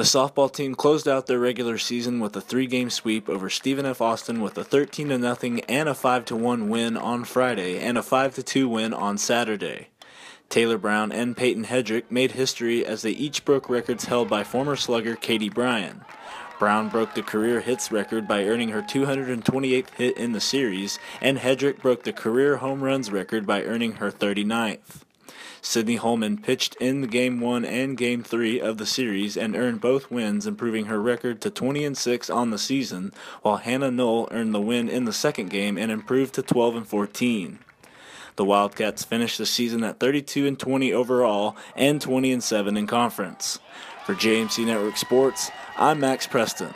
The softball team closed out their regular season with a 3-game sweep over Stephen F. Austin with a 13-0 and a 5-1 win on Friday and a 5-2 win on Saturday. Taylor Brown and Peyton Hedrick made history as they each broke records held by former slugger Katie Bryan. Brown broke the career hits record by earning her 228th hit in the series, and Hedrick broke the career home runs record by earning her 39th. Sydney Holman pitched in Game 1 and Game 3 of the series and earned both wins, improving her record to 20-6 on the season, while Hannah Knoll earned the win in the second game and improved to 12-14. The Wildcats finished the season at 32-20 overall and 20-7 in conference. For JMC Network Sports, I'm Max Preston.